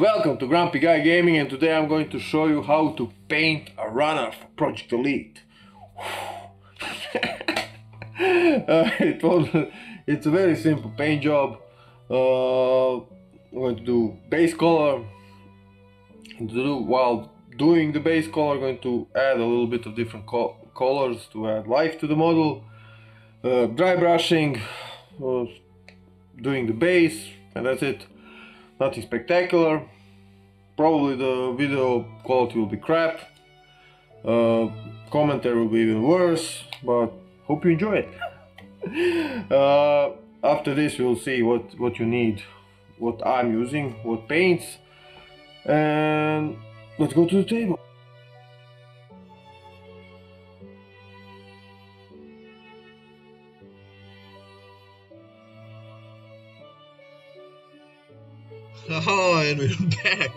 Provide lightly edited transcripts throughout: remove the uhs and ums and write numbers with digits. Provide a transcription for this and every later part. Welcome to Grumpy Guy Gaming, and today I'm going to show you how to paint a runner for Project Elite. It's a very simple paint job. I'm going to do base color. While doing the base color, I'm going to add a little bit of different colors to add life to the model. Dry brushing, doing the base, and that's it. Nothing spectacular. Probably the video quality will be crap. Commentary will be even worse, but hope you enjoy it. After this, we'll see what you need, what I'm using, what paints, and let's go to the table. Oh, and we're back.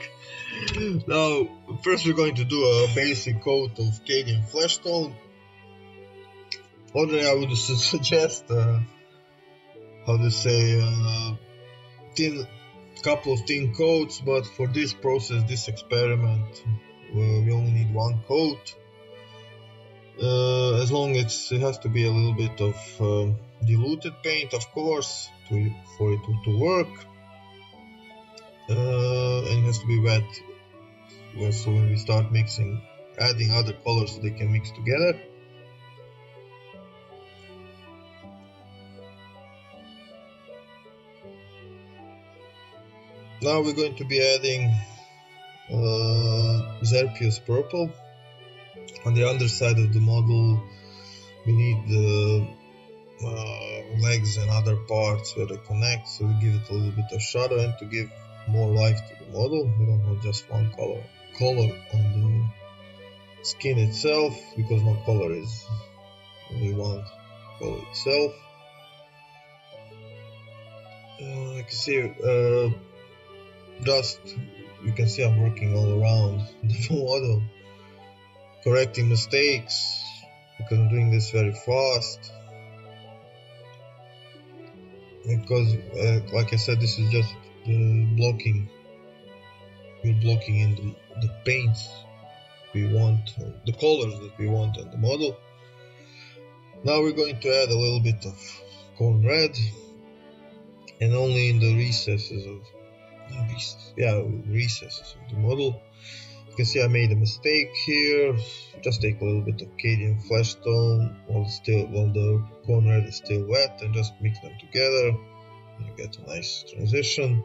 Now, first we're going to do a basic coat of Cadian Fleshstone. Ordinarily, I would suggest, couple of thin coats, but for this process, this experiment, we only need one coat. As long as it has to be a little bit of diluted paint, of course, for it to work. And it has to be wet, so when we start mixing, adding other colors, so they can mix together. Now we're going to be adding Xerpius purple. On the underside of the model, we need the legs and other parts where they connect, so we give it a little bit of shadow and to give more life to the model. We don't have just one color on the skin itself, because no color is only one color itself. Like you see, dust, you can see I'm working all around the model, correcting mistakes, because I'm doing this very fast. Because, like I said, this is just blocking. We're blocking in the paints we want, the colors that we want on the model. Now we're going to add a little bit of corn red, and only in the recesses of the model. You can see I made a mistake here. Just take a little bit of Cadian Fleshstone while the corn red is still wet, and just mix them together. You get a nice transition,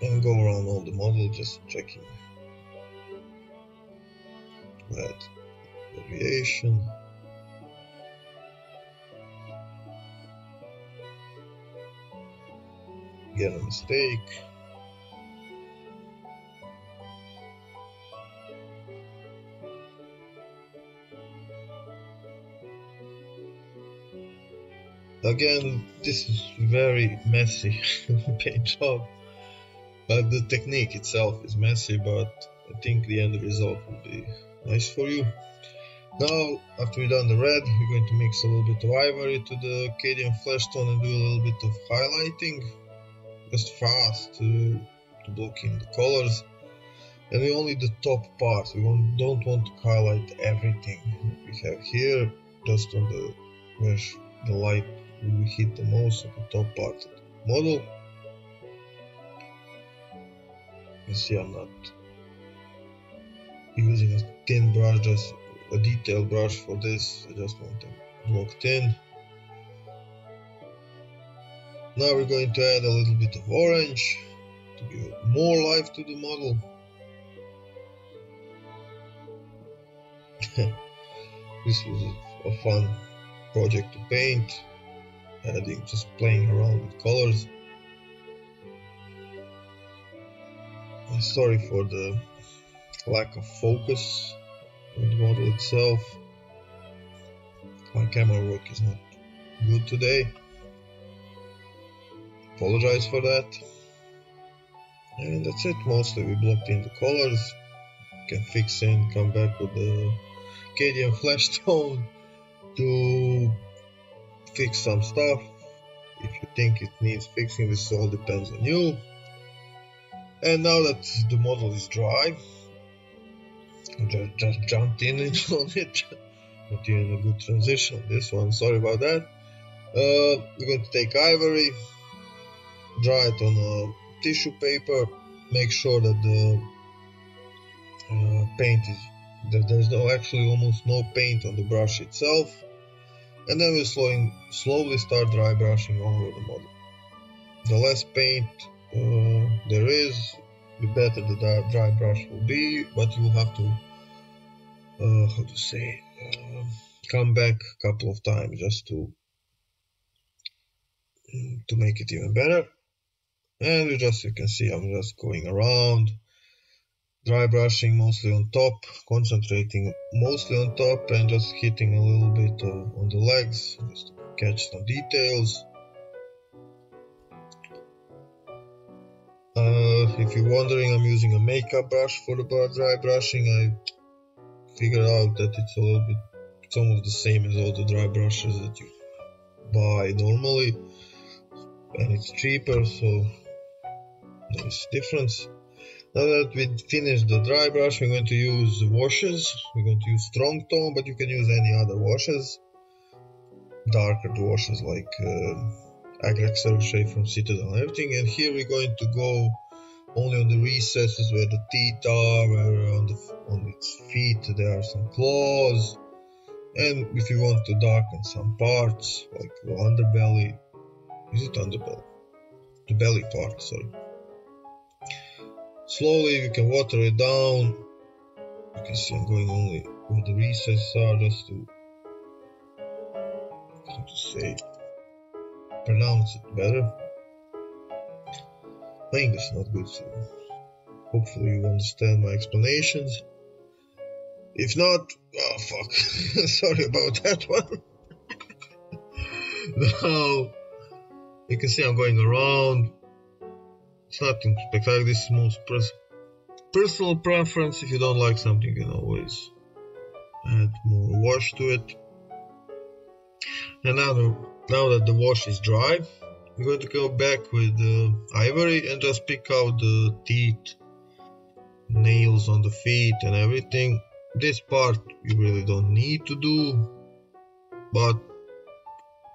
and go around all the model, just checking that variation. Get a mistake. Again, this is very messy paint job. The technique itself is messy, but I think the end result will be nice for you. Now, after we've done the red, we're going to mix a little bit of ivory to the Cadian Fleshstone and do a little bit of highlighting, just fast to block in the colors. And we only the top part. We don't want to highlight everything we have here, just on the where the light we hit the most of the top part of the model. You see I'm not using a thin brush, just a detail brush for this. I just want them blocked in. Now we're going to add a little bit of orange to give more life to the model. This was a fun project to paint, adding, just playing around with colors. I'm sorry for the lack of focus on the model itself. My camera work is not good today. Apologize for that. And that's it. Mostly we blocked in the colors. Can fix and come back with the Cadian Fleshstone to fix some stuff If you think it needs fixing, this all depends on you. And now that the model is dry, just jumped in on it. Not even a good transition on this one, sorry about that. We're going to take ivory, dry it on a tissue paper, make sure that the paint is, that there's no, actually almost no paint on the brush itself, and then we're slowly start dry brushing all over the model. The less paint there is, the better the dry brush will be, but you have to, how to say, come back a couple of times just to make it even better. And you can see I'm just going around, dry brushing mostly on top, concentrating mostly on top, and just hitting a little bit on the legs just to catch some details. If you're wondering, I'm using a makeup brush for the dry brushing. I figured out that it's a little bit, it's almost the same as all the dry brushes that you buy normally, and it's cheaper, so there's a difference. Now that we finished the dry brush, we're going to use washes. We're going to use Strong Tone, but you can use any other washes, darker washes like Xerpius from Citadel and everything. And here we're going to go only on the recesses where the teeth are, where on its feet there are some claws, and if you want to darken some parts like the underbelly, is it underbelly? The belly part, sorry. Slowly we can water it down. You can see I'm going only where the recesses are, just to, how to say, pronounce it better. My English is not good, so hopefully you understand my explanations. If not, oh fuck, sorry about that one. Now, you can see I'm going around. It's nothing spectacular. This is most personal preference. If you don't like something, you can always add more wash to it. And now that the wash is dry, I'm going to go back with the ivory and just pick out the teeth, nails on the feet and everything. This part you really don't need to do, but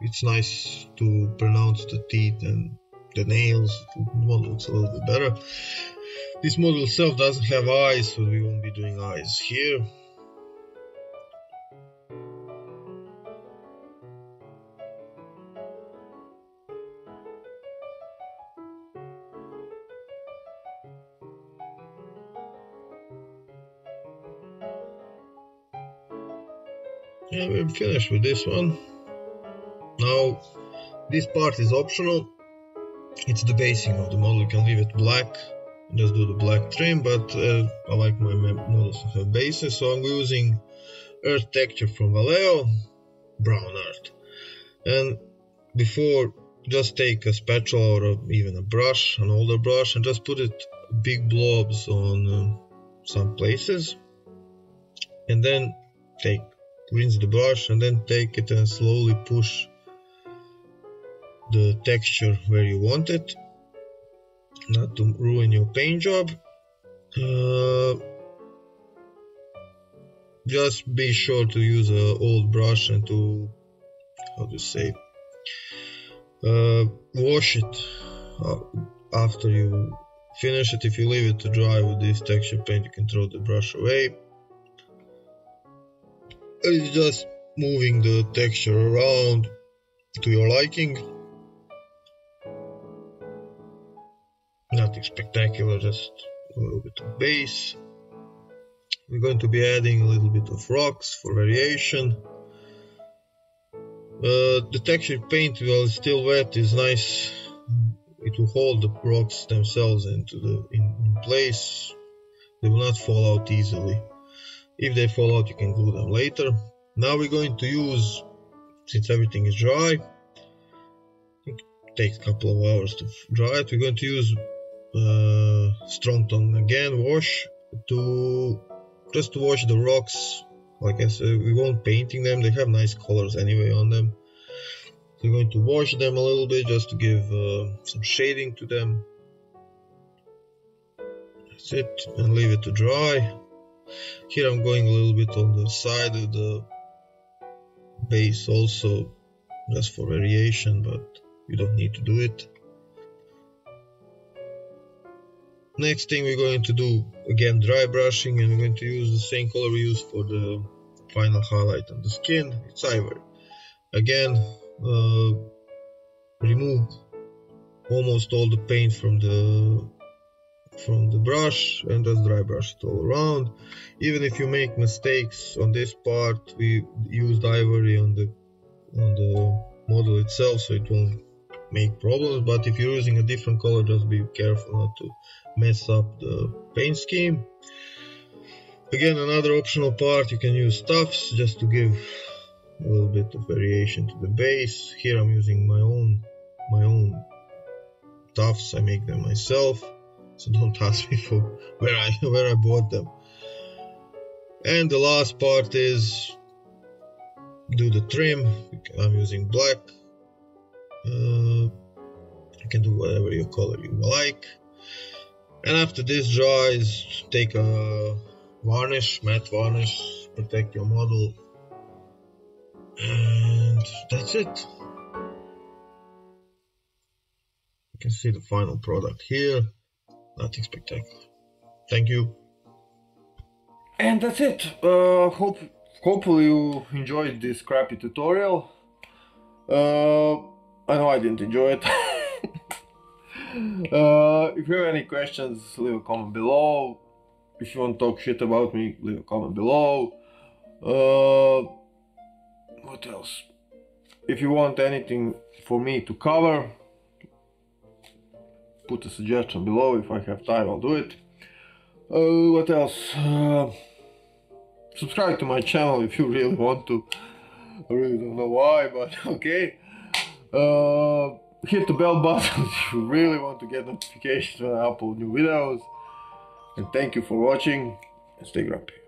it's nice to pronounce the teeth and the nails. The model looks a little bit better. This model itself doesn't have eyes, so we won't be doing eyes here. And we're finished with this one. Now, this part is optional. It's the basing of the model. You can leave it black and just do the black trim, but I like my models to have bases, so I'm using Earth Texture from Vallejo, brown earth. And before, just take a spatula or even a brush, an older brush, and just put it big blobs on some places, and then rinse the brush, and then take it and slowly push the texture where you want it, not to ruin your paint job. Just be sure to use an old brush and to, how to say, wash it after you finish it. If you leave it to dry with this texture paint, you can throw the brush away. It's just moving the texture around to your liking. Nothing spectacular, just a little bit of base. We're going to be adding a little bit of rocks for variation. The texture paint, while it's still wet, is nice. It will hold the rocks themselves in place. They will not fall out easily. If they fall out, you can glue them later. Now we're going to use, since everything is dry, it takes a couple of hours to dry it, we're going to use Strong Tone again, wash, to just wash the rocks. Like I said, we won't painting them, they have nice colors anyway on them. So we're going to wash them a little bit just to give some shading to them. That's it, and leave it to dry. Here I'm going a little bit on the side of the base also, just for variation, but you don't need to do it. Next thing we're going to do, again, dry brushing, and we're going to use the same color we used for the final highlight on the skin. It's ivory. Again, remove almost all the paint from the brush and just dry brush it all around. Even if you make mistakes on this part, we used ivory on the model itself, so it won't make problems. But if you're using a different color, just be careful not to mess up the paint scheme. Again, another optional part, you can use stuffs just to give a little bit of variation to the base. Here I'm using my own tufts. I make them myself, so don't ask me for where I bought them. And the last part is do the trim. I'm using black. You can do whatever your color you like. And after this dries, take a varnish, matte varnish, protect your model. And that's it. You can see the final product here. Nothing spectacular. Thank you. And that's it. Hopefully you enjoyed this crappy tutorial. I know I didn't enjoy it. If you have any questions, leave a comment below. If you want to talk shit about me, leave a comment below. What else? If you want anything for me to cover, put a suggestion below. If I have time, I'll do it. What else? Subscribe to my channel if you really want to. I really don't know why, but okay. Hit the bell button if you really want to get notifications when I upload new videos. And thank you for watching, and stay grumpy.